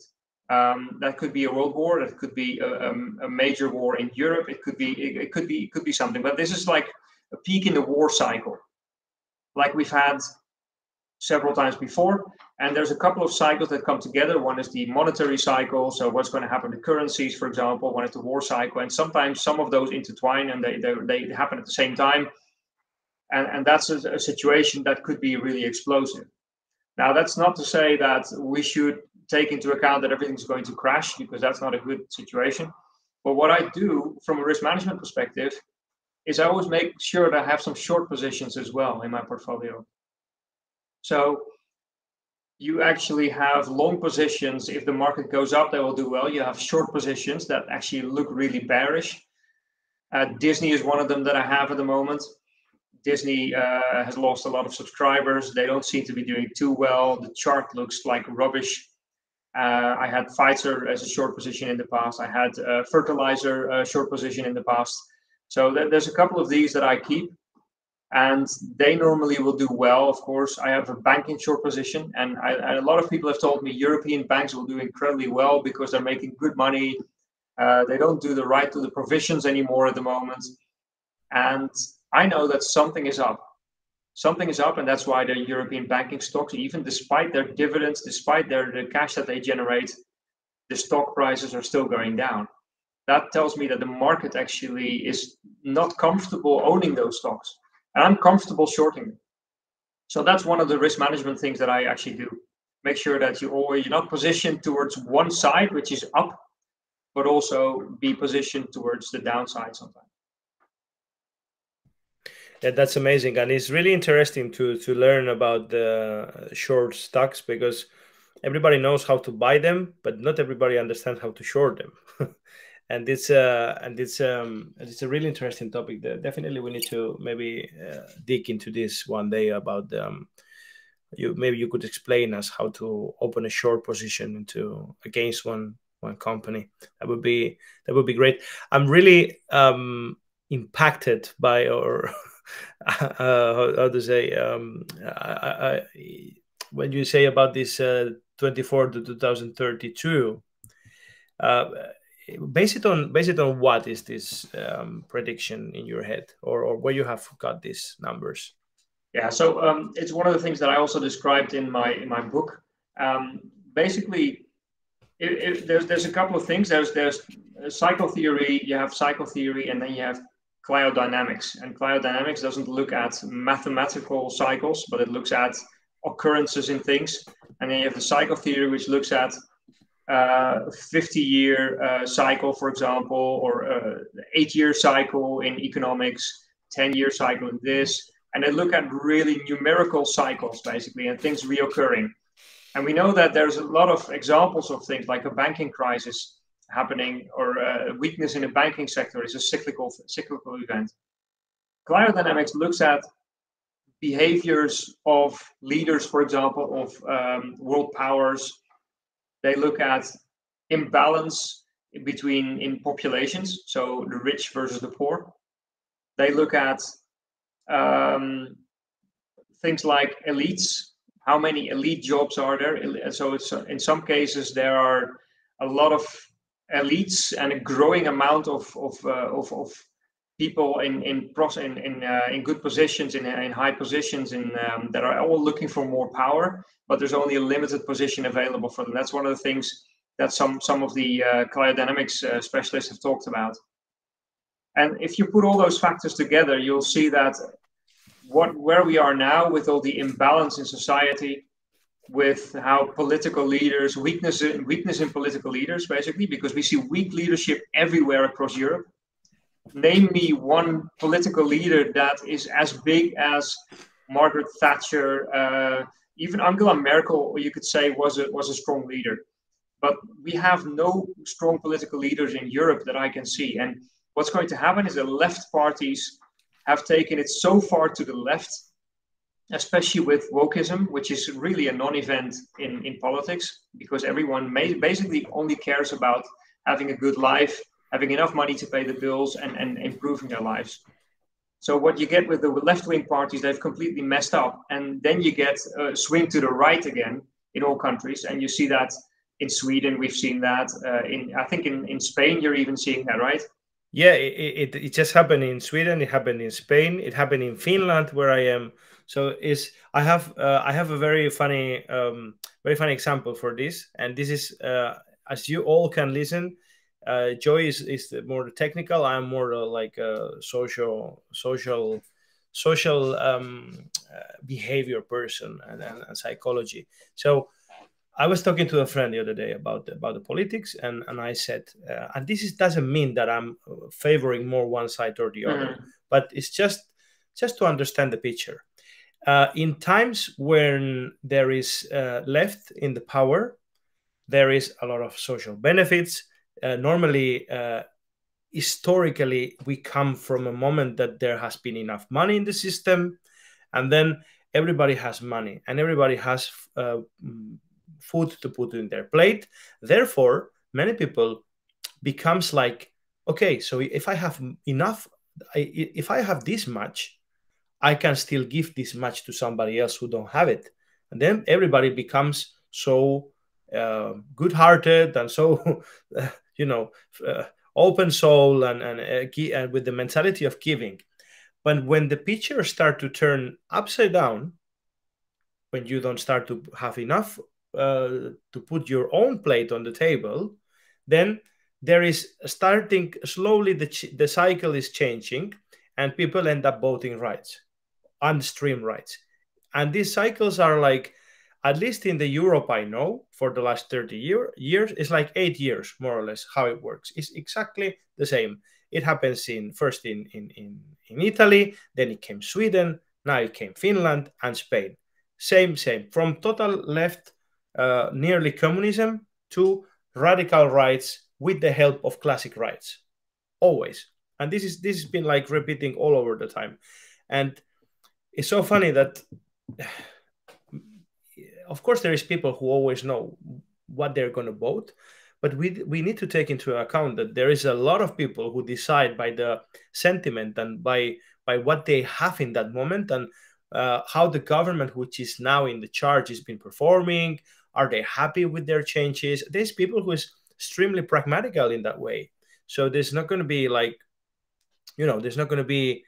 Um, that could be a world war, that could be a, um, a major war in Europe. It could be, it, it could be, it could be something. But this is like a peak in the war cycle, like we've had several times before. And there's a couple of cycles that come together. One is the monetary cycle, so what's going to happen to currencies, for example. One is the war cycle, and sometimes some of those intertwine and they they, they happen at the same time. And, and that's a, a situation that could be really explosive. Now, that's not to say that we should take into account that everything's going to crash, because that's not a good situation. But what I do from a risk management perspective is I always make sure that I have some short positions as well in my portfolio. So you actually have long positions. If the market goes up, they will do well. You have short positions that actually look really bearish. Uh, Disney is one of them that I have at the moment. Disney uh, has lost a lot of subscribers. They don't seem to be doing too well. The chart looks like rubbish. Uh, I had Pfizer as a short position in the past. I had uh, fertilizer uh, short position in the past. So th there's a couple of these that I keep. and they normally will do well. Of course, I have a banking short position, and, I, and a lot of people have told me European banks will do incredibly well because they're making good money. Uh, they don't do the right to the provisions anymore at the moment. And I know that something is up. Something is up, and that's why the European banking stocks, even despite their dividends, despite their the cash that they generate, the stock prices are still going down. That tells me that the market actually is not comfortable owning those stocks. And I'm comfortable shorting them. So that's one of the risk management things that I actually do. Make sure that you always, you're not positioned towards one side, which is up, but also be positioned towards the downside sometimes. Yeah, that's amazing. And it's really interesting to, to learn about the short stocks, because everybody knows how to buy them, but not everybody understands how to short them. And it's uh, and it's um, it's a really interesting topic. That definitely we need to maybe uh, dig into this one day about um, you. Maybe you could explain us how to open a short position into against one one company. That would be that would be great. I'm really um, impacted by or uh, how to say um, I, I, when you say about this uh, twenty-four to two thousand thirty-two. Uh, Based on based on what is this um, prediction in your head, or, or where you have got these numbers? Yeah, so um, it's one of the things that I also described in my in my book. Um, basically, it, it, there's there's a couple of things. There's there's cycle theory. You have cycle theory, and then you have cryodynamics. And cryodynamics doesn't look at mathematical cycles, but it looks at occurrences in things. And then you have the cycle theory, which looks at Uh, fifty-year uh, cycle, for example, or uh, eight-year cycle in economics, ten-year cycle in this, and they look at really numerical cycles, basically, and things reoccurring. And we know that there's a lot of examples of things like a banking crisis happening, or a weakness in the banking sector is a cyclical cyclical event. Cryodynamics looks at behaviors of leaders, for example, of um, world powers. They look at imbalance between in populations, so the rich versus the poor. They look at um, things like elites, how many elite jobs are there. So it's, in some cases, there are a lot of elites and a growing amount of, of, uh, of, of people in in, in, in, uh, in good positions, in, in high positions, in, um, that are all looking for more power. But there's only a limited position available for them. That's one of the things that some some of the uh, cryodynamics uh, specialists have talked about. And if you put all those factors together, you'll see that what where we are now with all the imbalance in society, with how political leaders, weakness in, weakness in political leaders, basically, because we see weak leadership everywhere across Europe. Name me one political leader that is as big as Margaret Thatcher. Uh, Even Angela Merkel, you could say, was a, was a strong leader. But we have no strong political leaders in Europe that I can see. And what's going to happen is the left parties have taken it so far to the left, especially with wokeism, which is really a non-event in, in politics, because everyone may, basically only cares about having a good life, having enough money to pay the bills, and, and improving their lives. So what you get with the left-wing parties, they've completely messed up. And then you get a swing to the right again in all countries. And you see that in Sweden, we've seen that. Uh, in I think in, in Spain, you're even seeing that, right? Yeah, it, it, it just happened in Sweden. It happened in Spain. It happened in Finland, where I am. So is I have uh, I have a very funny, um, very funny example for this. And this is, uh, as you all can listen, Uh, Joey is, is more technical. I'm more uh, like a social, social, social um, uh, behavior person and, and, and psychology. So I was talking to a friend the other day about about the politics, and and I said, uh, and this is, doesn't mean that I'm favoring more one side or the other, mm-hmm. but it's just just to understand the picture. Uh, in times when there is uh, left in the power, there is a lot of social benefits. Uh, normally, uh, historically, we come from a moment that there has been enough money in the system, and then everybody has money and everybody has uh, food to put in their plate. Therefore, many people becomes like, okay, so if I have enough, I, if I have this much, I can still give this much to somebody else who don't have it. And then everybody becomes so uh, good-hearted and so, uh, you know, uh, open soul and, and, uh, key, and with the mentality of giving. But when the picture starts to turn upside down, when you don't start to have enough uh, to put your own plate on the table, then there is starting slowly, the, the cycle is changing and people end up voting rights, unstream rights. And these cycles are like, at least in the Europe I know, for the last thirty year, years, it's like eight years, more or less, how it works. It's exactly the same. It happens in first in, in, in, in Italy, then it came Sweden, now it came Finland and Spain. Same, same. From total left, uh, nearly communism, to radical rights with the help of classic rights. Always. And this is this has been like repeating all over the time. And it's so funny that, of course, there is people who always know what they're going to vote, but we we need to take into account that there is a lot of people who decide by the sentiment and by by what they have in that moment, and uh, how the government, which is now in the charge, has been performing. Are they happy with their changes? There's people who is extremely pragmatical in that way. So there's not going to be like, you know, there's not going to be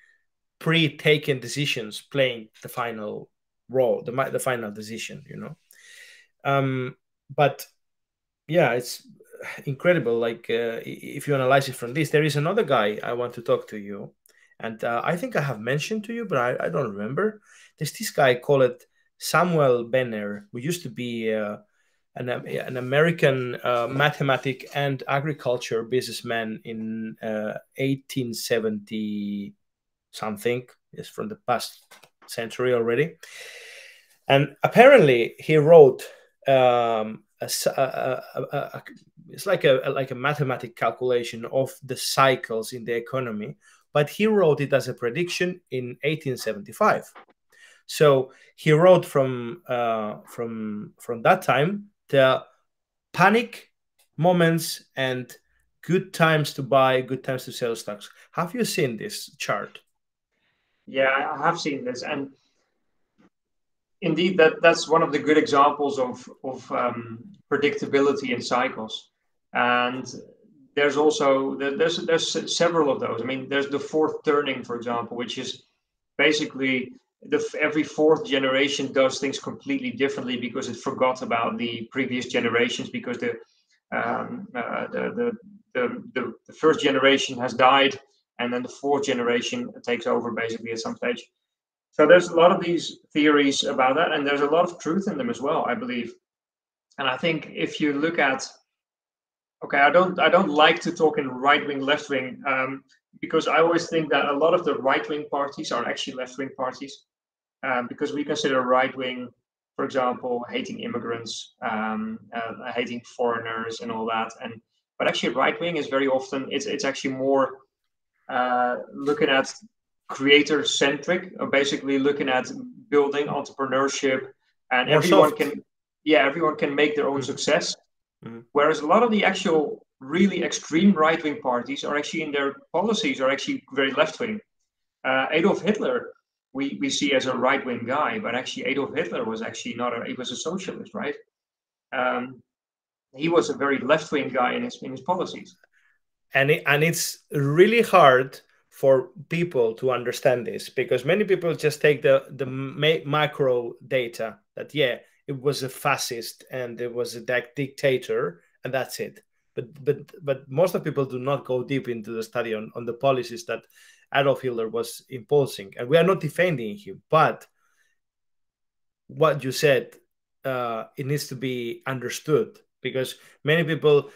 pre-taken decisions playing the final role, the, the final decision, you know. Um, but yeah, it's incredible. Like uh, if you analyze it from this, there is another guy I want to talk to you. And uh, I think I have mentioned to you, but I, I don't remember. There's this guy called Samuel Benner, who used to be uh, an, an American uh, mathematic and agriculture businessman in uh, eighteen seventy something. It's from the past century already. And apparently he wrote, um, a, a, a, a, a, it's like a, a, like a mathematic calculation of the cycles in the economy, but he wrote it as a prediction in eighteen seventy-five. So he wrote from uh, from from that time the panic moments and good times to buy, good times to sell stocks. Have you seen this chart? Yeah, I have seen this, and indeed that that's one of the good examples of of um, predictability in cycles. And there's also there's there's several of those. I mean, there's the fourth turning, for example, which is basically The, every fourth generation does things completely differently because it forgot about the previous generations, because the um, uh, the, the, the the first generation has died, and then the fourth generation takes over basically at some stage. So there's a lot of these theories about that, and there's a lot of truth in them as well, I believe. And I think if you look at, okay, I don't I don't like to talk in right wing, left wing, um, because I always think that a lot of the right wing parties are actually left wing parties. Um, because we consider right-wing, for example, hating immigrants, um, uh, hating foreigners, and all that. And but actually, right-wing is very often it's it's actually more uh, looking at creator-centric, or basically looking at building entrepreneurship, and more everyone soft. can yeah everyone can make their own mm-hmm. success. Mm-hmm. Whereas a lot of the actual really extreme right-wing parties are actually in their policies are actually very left-wing. Uh, Adolf Hitler. We, we see as a right-wing guy, but actually Adolf Hitler was actually not a, he was a socialist, right? Um, he was a very left-wing guy in his, in his policies. And, it, and it's really hard for people to understand this, because many people just take the, the ma macro data that, yeah, it was a fascist and it was a dictator and that's it. But, but, but most of people do not go deep into the study on, on the policies that Adolf Hitler was imposing, and we are not defending him, but what you said, uh, it needs to be understood, because many people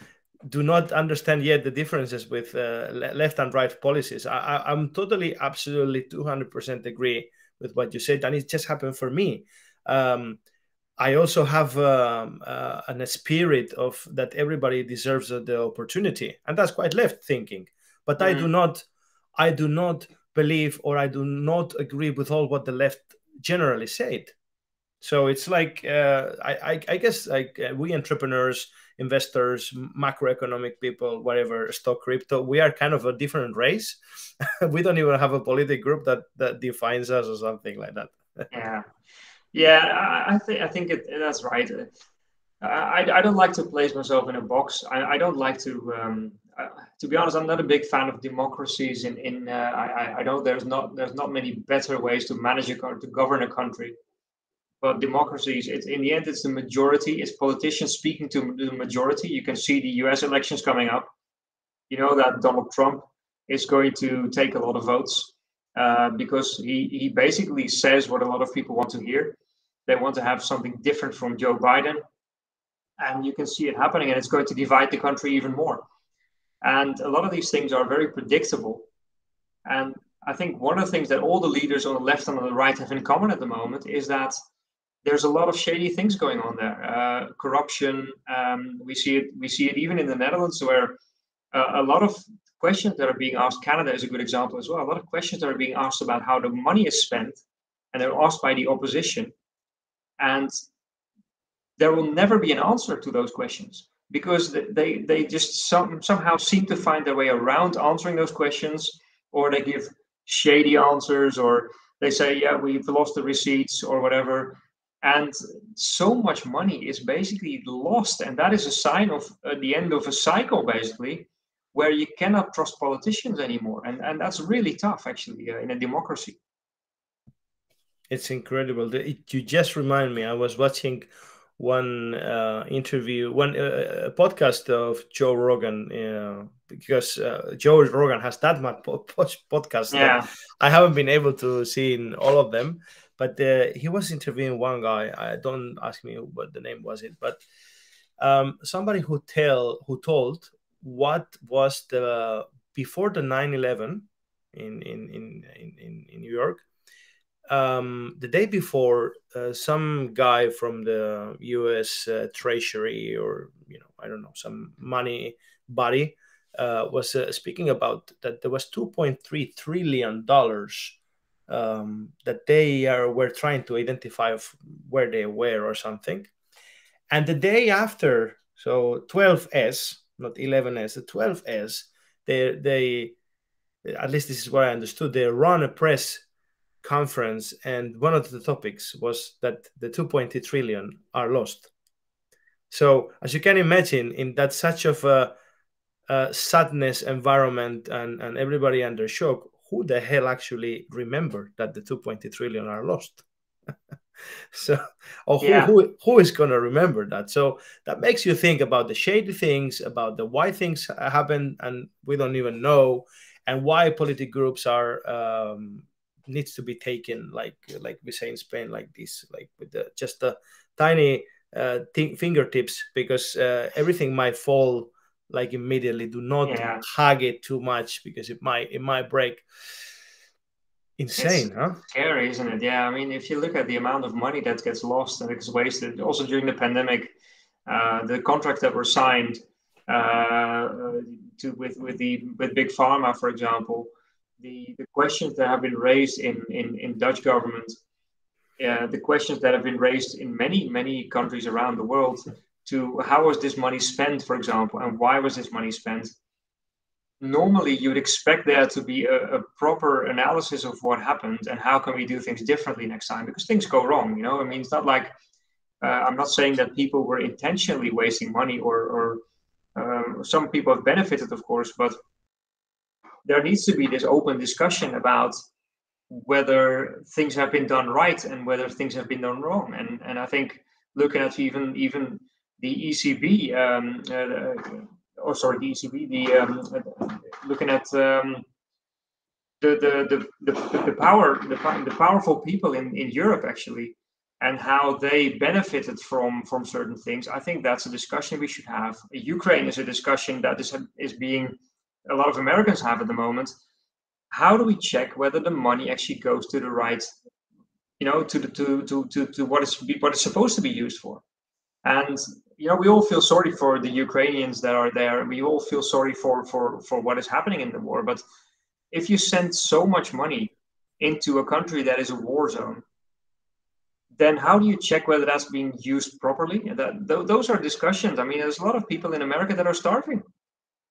do not understand yet the differences with uh, left and right policies. I, I, I'm totally, absolutely two hundred percent agree with what you said, and it just happened for me. Um, I also have um, uh, an, a spirit of that everybody deserves the opportunity, and that's quite left thinking, but mm-hmm. I do not I do not believe, or I do not agree with all what the left generally said. So it's like, uh, I, I, I guess like uh, we entrepreneurs investors, macroeconomic people, whatever, stock crypto, we are kind of a different race. We don't even have a politic group that, that defines us or something like that. Yeah. Yeah, I think I think it, that's right. I, I don't like to place myself in a box. I, I don't like to, um, uh, to be honest, I'm not a big fan of democracies. In in uh, I I know there's not there's not many better ways to manage a to govern a country, but democracies, it's in the end it's the majority. It's politicians speaking to the majority. You can see the U S elections coming up. You know that Donald Trump is going to take a lot of votes. Uh, because he, he basically says what a lot of people want to hear. They want to have something different from Joe Biden. And you can see it happening, and it's going to divide the country even more. And a lot of these things are very predictable. And I think one of the things that all the leaders on the left and on the right have in common at the moment is that there's a lot of shady things going on there. Uh, corruption, um, we see it, we see it even in the Netherlands, where uh, a lot of questions that are being asked, Canada is a good example as well. A lot of questions that are being asked about how the money is spent, and they're asked by the opposition. And there will never be an answer to those questions, because they, they just some, somehow seem to find their way around answering those questions, or they give shady answers, or they say, yeah, we've lost the receipts or whatever. And so much money is basically lost. And that is a sign of uh, the end of a cycle, basically, where you cannot trust politicians anymore. And, and that's really tough, actually, uh, in a democracy. It's incredible. It, you just remind me, I was watching one uh, interview, one uh, podcast of Joe Rogan, uh, because uh, Joe Rogan has that much podcast. Yeah. That I haven't been able to see in all of them, but uh, he was interviewing one guy. I don't ask me what the name was it, but um, somebody who tell, who told, what was the before the nine eleven in in in in in New York? Um, the day before, uh, some guy from the U S uh, Treasury, or you know, I don't know, some money body, uh, was uh, speaking about that there was two point three trillion dollars um, that they are were trying to identify where they were or something, and the day after, so twelve S. Not eleven S, the twelve S, they, they, at least this is what I understood, they run a press conference, and one of the topics was that the two point two trillion are lost. So as you can imagine, in that such of a, a sadness environment, and, and everybody under shock, who the hell actually remembered that the two point two trillion are lost? So, or who, yeah. who, who is going to remember that? So that makes you think about the shady things, about the why things happen and we don't even know, and why politic groups are um, needs to be taken, like like we say in Spain, like this, like with the, just the tiny uh, fingertips, because uh, everything might fall like immediately. Do not yeah. hug it too much, because it might it might break. Insane, it's huh? Scary, isn't it? Yeah, I mean, if you look at the amount of money that gets lost and gets wasted, also during the pandemic, uh, the contracts that were signed uh, to with with the with big pharma, for example, the the questions that have been raised in in, in Dutch government, uh, the questions that have been raised in many many countries around the world to how was this money spent, for example, and why was this money spent? Normally, you'd expect there to be a, a proper analysis of what happened and how can we do things differently next time, because things go wrong, you know? I mean, it's not like, uh, I'm not saying that people were intentionally wasting money or, or uh, some people have benefited, of course, but there needs to be this open discussion about whether things have been done right and whether things have been done wrong. And and I think looking at even, even the E C B, um, uh, Oh, sorry, the E C B. The um, looking at um, the, the the the the power, the, the powerful people in, in Europe actually, and how they benefited from from certain things. I think that's a discussion we should have. Ukraine is a discussion that is is being a lot of Americans have at the moment. How do we check whether the money actually goes to the right, you know, to the to to to to what is what it's supposed to be used for, and. You know, we all feel sorry for the Ukrainians that are there. We all feel sorry for, for, for what is happening in the war. But if you send so much money into a country that is a war zone, then how do you check whether that's being used properly? That, th those are discussions. I mean, there's a lot of people in America that are starving.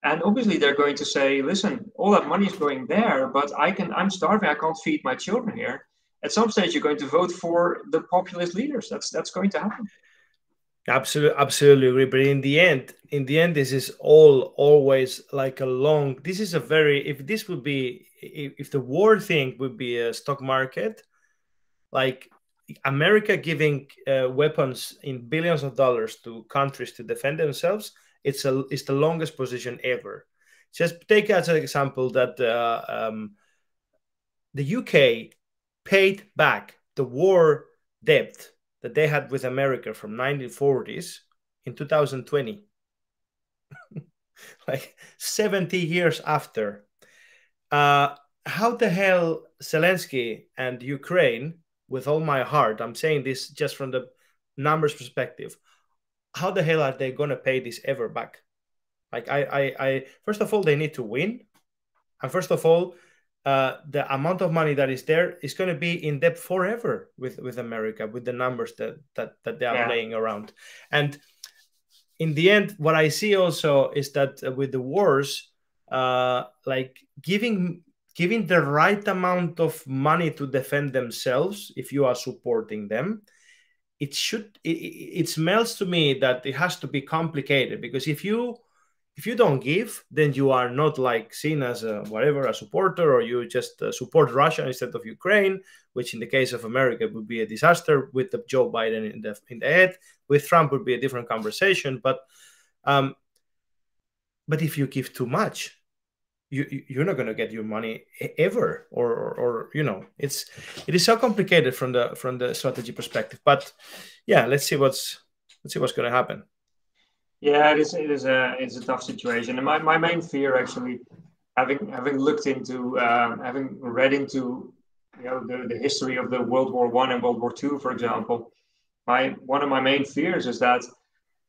And obviously they're going to say, listen, all that money is going there, but I can, I'm starving, I can't feed my children here. At some stage, you're going to vote for the populist leaders. That's, that's going to happen. Absolutely, absolutely agree. But in the end, in the end, this is all always like a long, this is a very, if this would be, if, if the war thing would be a stock market, like America giving uh, weapons in billions of dollars to countries to defend themselves, it's a, it's the longest position ever. Just take as an example that uh, um, the U K paid back the war debt that they had with America from nineteen forties in two thousand twenty, like seventy years after. Uh, how the hell Zelensky and Ukraine, with all my heart, I'm saying this just from the numbers perspective, how the hell are they going to pay this ever back? Like I, I, I, first of all, they need to win. And first of all, Uh, the amount of money that is there is going to be in debt forever with, with America, with the numbers that, that, that they are yeah. laying around. And in the end, what I see also is that with the wars, uh, like giving, giving the right amount of money to defend themselves, if you are supporting them, it should, it, it smells to me that it has to be complicated, because if you If you don't give, then you are not like seen as a, whatever, a supporter, or you just uh, support Russia instead of Ukraine, which in the case of America would be a disaster with the Joe Biden in the, in the head. With Trump would be a different conversation. But um, but if you give too much, you, you're not going to get your money ever, or, or, or, you know, it's, it is so complicated from the, from the strategy perspective. But yeah, let's see what's, let's see what's going to happen. Yeah, it is. It is a. It's a tough situation, and my, my main fear, actually, having having looked into, um, having read into, you know, the, the history of the World War One and World War Two, for example, my one of my main fears is that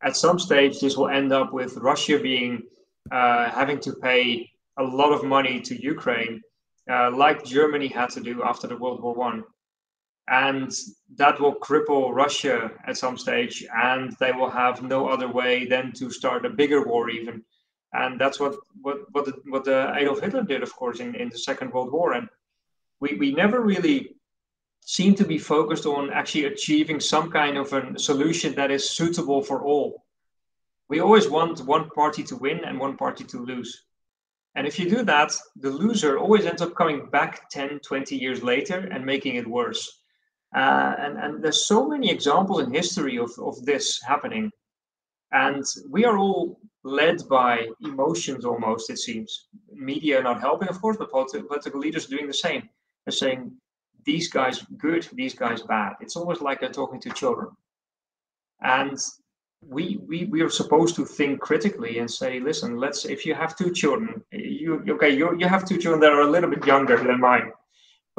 at some stage this will end up with Russia being uh, having to pay a lot of money to Ukraine, uh, like Germany had to do after the World War One. And that will cripple Russia at some stage, and they will have no other way than to start a bigger war even. And that's what what what the, what the Adolf Hitler did, of course, in, in the Second World War. And we, we never really seem to be focused on actually achieving some kind of a solution that is suitable for all. We always want one party to win and one party to lose. And if you do that, the loser always ends up coming back ten, twenty years later and making it worse. Uh, and, and there's so many examples in history of, of this happening. And we are all led by emotions almost, it seems. Media not helping, of course, but political leaders doing the same. They're saying, these guys good, these guys bad. It's almost like they're talking to children. And we, we, we are supposed to think critically and say, listen, let's, if you have two children, you, okay, you, you have two children that are a little bit younger than mine.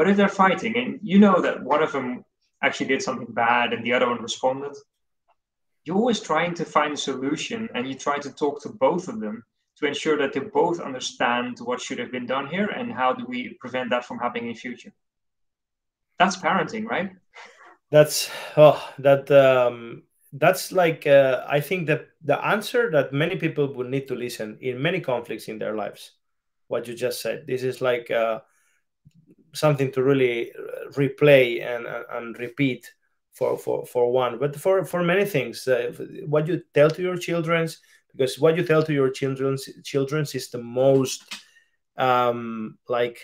But if they're fighting and you know that one of them actually did something bad and the other one responded, you're always trying to find a solution, and you try to talk to both of them to ensure that they both understand what should have been done here and how do we prevent that from happening in future. That's parenting, right? That's oh, that um, that's like uh, I think that the answer that many people would need to listen in many conflicts in their lives. What you just said, this is like. Uh, something to really replay and, and repeat for, for, for one, but for, for many things, uh, what you tell to your children, because what you tell to your children's children's is the most um, like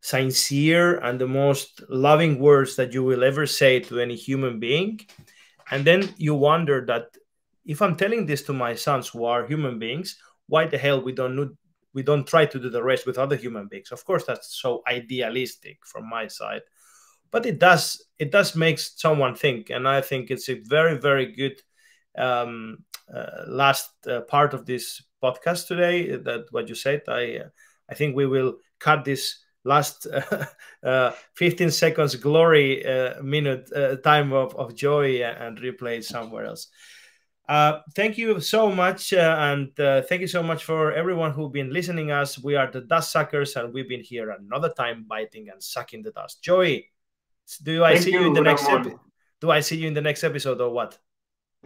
sincere and the most loving words that you will ever say to any human being. And then you wonder that if I'm telling this to my sons who are human beings, why the hell we don't know we don't try to do the rest with other human beings. Of course, that's so idealistic from my side, but it does it does make someone think, and I think it's a very, very good um, uh, last uh, part of this podcast today. That what you said, I uh, I think we will cut this last uh, uh, fifteen seconds glory uh, minute uh, time of of Joey and replay it somewhere else. Uh, thank you so much, uh, and uh, thank you so much for everyone who's been listening to us. We are the Dust Suckers, and we've been here another time biting and sucking the dust. Joey, Do I Thank see you, you in the next episode? Do I see you in the next episode or what?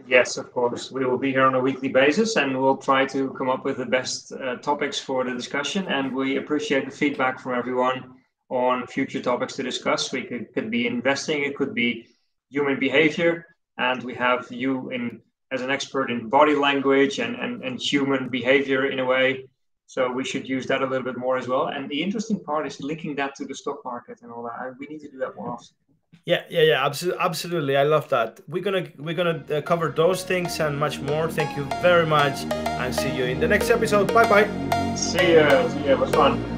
Yes, of course. We will be here on a weekly basis, and we'll try to come up with the best uh, topics for the discussion. And we appreciate the feedback from everyone on future topics to discuss. We could, could be investing, it could be human behavior, and we have you in as an expert in body language and, and, and human behavior in a way. So we should use that a little bit more as well. And the interesting part is linking that to the stock market and all that. We need to do that more often. Yeah, yeah, yeah, absolutely. Absolutely. I love that. We're going to we're going to cover those things and much more. Thank you very much, and see you in the next episode. Bye-bye. See you. See you. It was fun.